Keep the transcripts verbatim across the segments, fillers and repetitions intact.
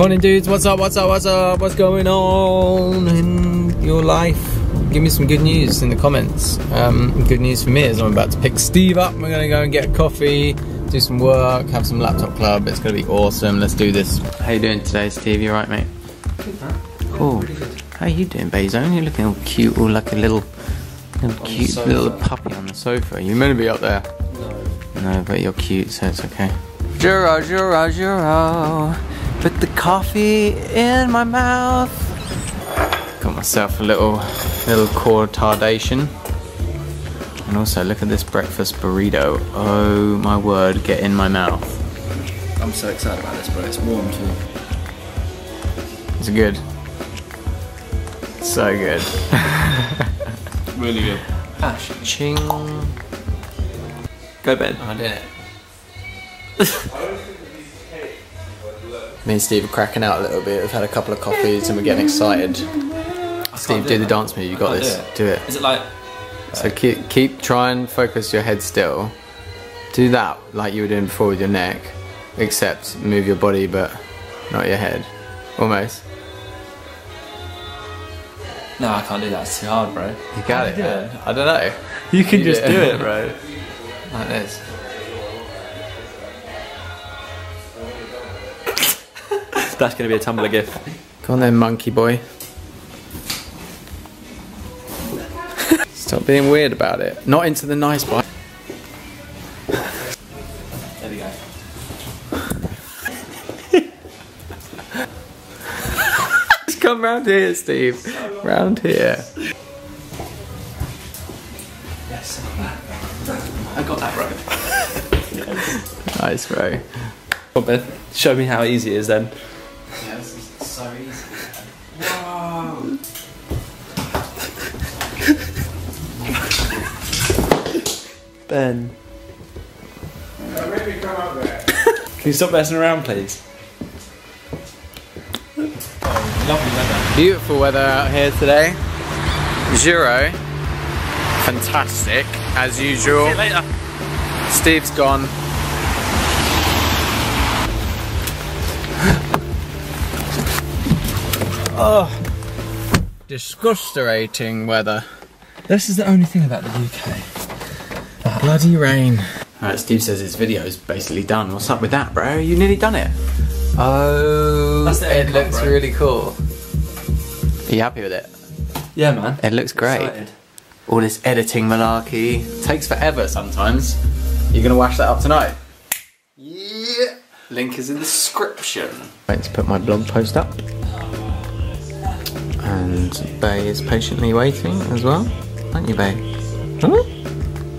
Morning dudes, what's up, what's up, what's up, what's going on in your life? Give me some good news in the comments. Um, good news for me is I'm about to pick Steve up. We're gonna go and get a coffee, do some work, have some laptop club. It's gonna be awesome, let's do this. How you doing today, Steve? You alright, mate? Huh? Cool. Yeah, how are you doing, Bezone? You're looking all cute, all like a little, little cute little puppy on the sofa. You're meant to be up there. No. No, but you're cute, so it's okay. Juro, Juro, Juro. Put the coffee in my mouth. Got myself a little, little cortadation. And also look at this breakfast burrito. Oh my word, get in my mouth. I'm so excited about this, bro. It's warm too. It's good. So good. Really good. Ash, ching. Go to bed. I did it. Me and Steve are cracking out a little bit. We've had a couple of coffees and we're getting excited. Steve, do, do the dance move. You got this. Do it. do it. Is it like? So keep, keep, try and focus your head still. Do that like you were doing before with your neck, except move your body but not your head. Almost. No, I can't do that. It's too hard, bro. You got it, man. I don't know. You can just do it, bro. Like this. That's going to be a Tumblr gif. Go on then, monkey boy. Stop being weird about it. Not into the nice boy. There we go. Just come round here, Steve. So round here. Yes, I got that, bro. Yes. Nice, bro. Come on, Ben. Show me how easy it is then. Yeah, this is so easy. Whoa! Ben. Don't make me come up there. Can you stop messing around, please? Oh, lovely weather. Beautiful weather out here today. Zero. Fantastic, as usual. See you later. Steve's gone. Oh, disgusting weather. This is the only thing about the U K. That bloody rain. Alright, Steve says his video is basically done. What's up with that, bro? You nearly done it. Oh, That's it, it looks bro. really cool. Are you happy with it? Yeah, man. It looks great. Excited. All this editing malarkey. Takes forever sometimes. You're going to wash that up tonight? Yeah. Link is in the description. Wait to put my blog post up. And Bay is patiently waiting as well, aren't you, Bay? Huh?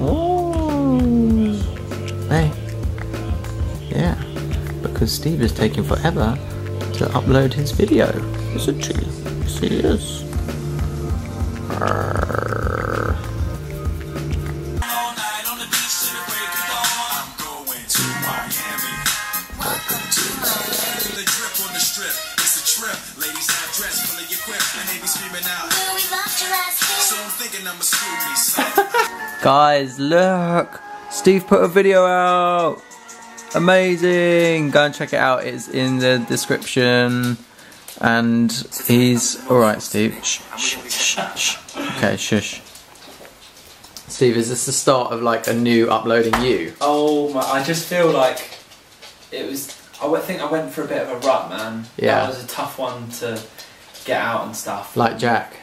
Oh, Bay. Yeah, because Steve is taking forever to upload his video, isn't he? Yes, he is. Arr. Guys, look! Steve put a video out! Amazing! Go and check it out, it's in the description. And he's... Alright, Steve. Shh, shh, shh. Okay, shush. Steve, is this the start of like a new uploading you? Oh my, I just feel like it was... I think I went for a bit of a rut, man. Yeah. That was a tough one to get out and stuff. Like Jack.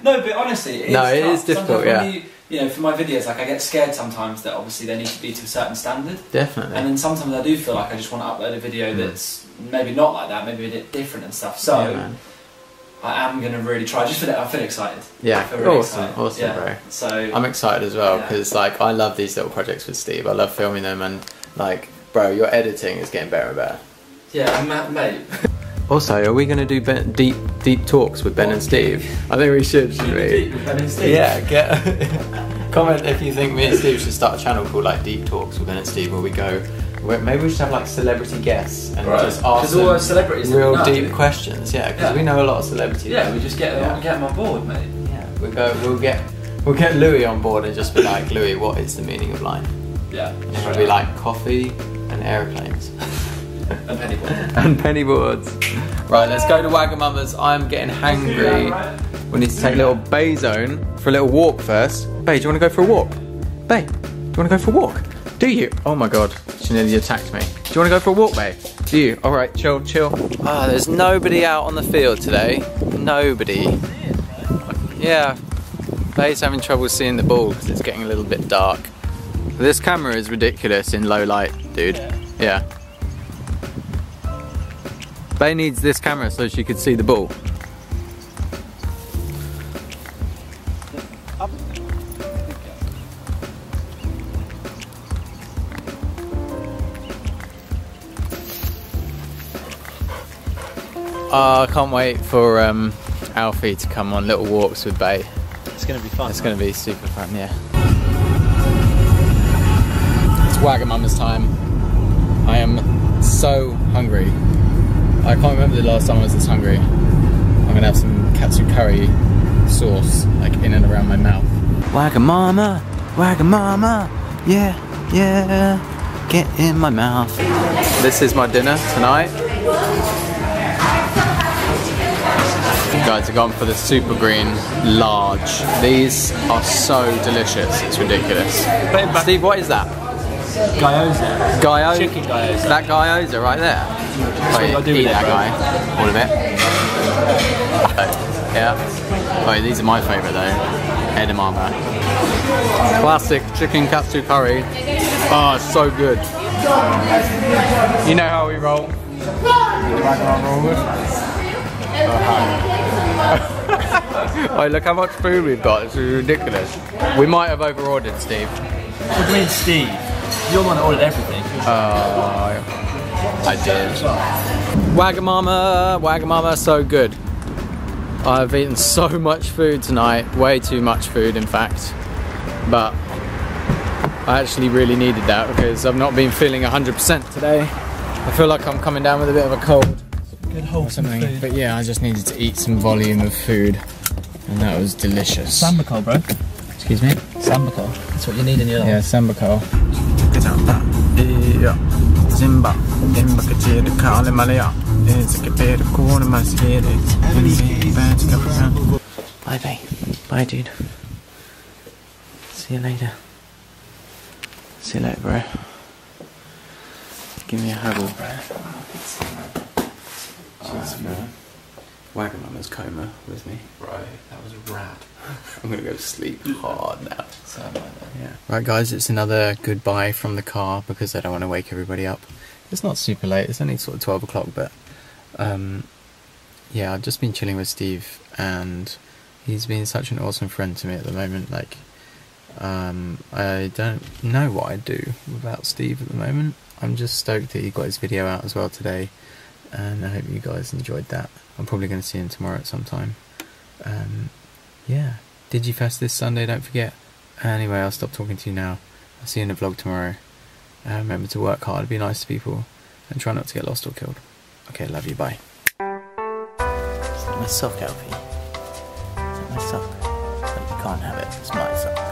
No, but honestly, it no, is it tough. is difficult. Yeah, you, you know, for my videos, like I get scared sometimes that obviously they need to be to a certain standard. Definitely. And then sometimes I do feel like I just want to upload a video mm. that's maybe not like that, maybe a bit different and stuff. So yeah, I am gonna really try. Just for that, I feel excited. Yeah, I feel really awesome, excited. awesome, yeah. bro. So I'm excited as well because yeah. like I love these little projects with Steve. I love filming them, and like, bro, your editing is getting better and better. Yeah, mate. Also, are we going to do ben, deep deep talks with Ben oh, and Steve? I think we should, should we? Deep with Ben and Steve? Yeah, get, comment if you think me and Steve should start a channel called like Deep Talks with Ben and Steve, where we go, where maybe we should have like celebrity guests and right. just ask them all our celebrities real know, deep questions, yeah, because yeah. we know a lot of celebrities. Yeah, we just get them, yeah. get them on board, mate. Yeah, we'll, go, we'll, get, we'll get Louis on board and just be like, Louis, what is the meaning of life? Yeah. It'll be like coffee and aeroplanes. And penny boards. And penny boards. Right, let's go to Wagamama's. I'm getting hangry. We need to take little Bayzone for a little walk first. Bay, do you want to go for a walk? Bay, do you want to go for a walk? Do you? Oh my God, she nearly attacked me. Do you want to go for a walk, Bay? Do you? All right, chill, chill. Ah, oh, there's nobody out on the field today. Nobody. Yeah, Bay's having trouble seeing the ball because it's getting a little bit dark. This camera is ridiculous in low light, dude. Yeah. Bay needs this camera so she could see the ball. Oh, I can't wait for um, Alfie to come on little walks with Bay. It's going to be fun. It's going to be super fun, yeah. It's Wagamama's time. I am so hungry. I can't remember the last time I was this hungry. I'm going to have some katsu curry sauce like in and around my mouth. Wagamama, Wagamama, yeah, yeah, get in my mouth. This is my dinner tonight. Guys, I've gone for the super green large. These are so delicious, it's ridiculous. Steve, what is that? Gyoza. Gyoza? Chicken gyoza. That gyoza right there. That's what I do with that guy. All of it. Oh, yeah. Oh, these are my favourite though. Edamame. Classic chicken katsu curry. Oh, it's so good. You know how we roll. Oh, look how much food we've got, it's ridiculous. We might have overordered, Steve. What do you mean, Steve? You're the one that ordered everything. Oh, I did. Wagamama, Wagamama, so good. I've eaten so much food tonight, way too much food, in fact. But I actually really needed that because I've not been feeling one hundred percent today. I feel like I'm coming down with a bit of a cold. Or something, but yeah, I just needed to eat some volume of food, and that was delicious. Sambakol, bro. Excuse me? Sambakol. That's what you need in your life. Yeah, sambakol. Zimba. Bye, babe. Bye, dude. See you later. See you later, bro. Give me a huggle, bro. Um, Wagamama's coma with me. Right, that was a rat. I'm gonna go sleep hard now. So am I then. Yeah. Right, guys, it's another goodbye from the car because I don't want to wake everybody up. It's not super late. It's only sort of twelve o'clock, but um, yeah, I've just been chilling with Steve, and he's been such an awesome friend to me at the moment. Like, um, I don't know what I'd do without Steve at the moment. I'm just stoked that he got his video out as well today. And I hope you guys enjoyed that. I'm probably going to see him tomorrow at some time. Um, yeah, Digifest this Sunday, don't forget. Anyway, I'll stop talking to you now. I'll see you in the vlog tomorrow. Uh, remember to work hard, be nice to people, and try not to get lost or killed. Okay, love you, bye. Is that my sock, Alfie? Is that my sock? But you can't have it, it's my sock.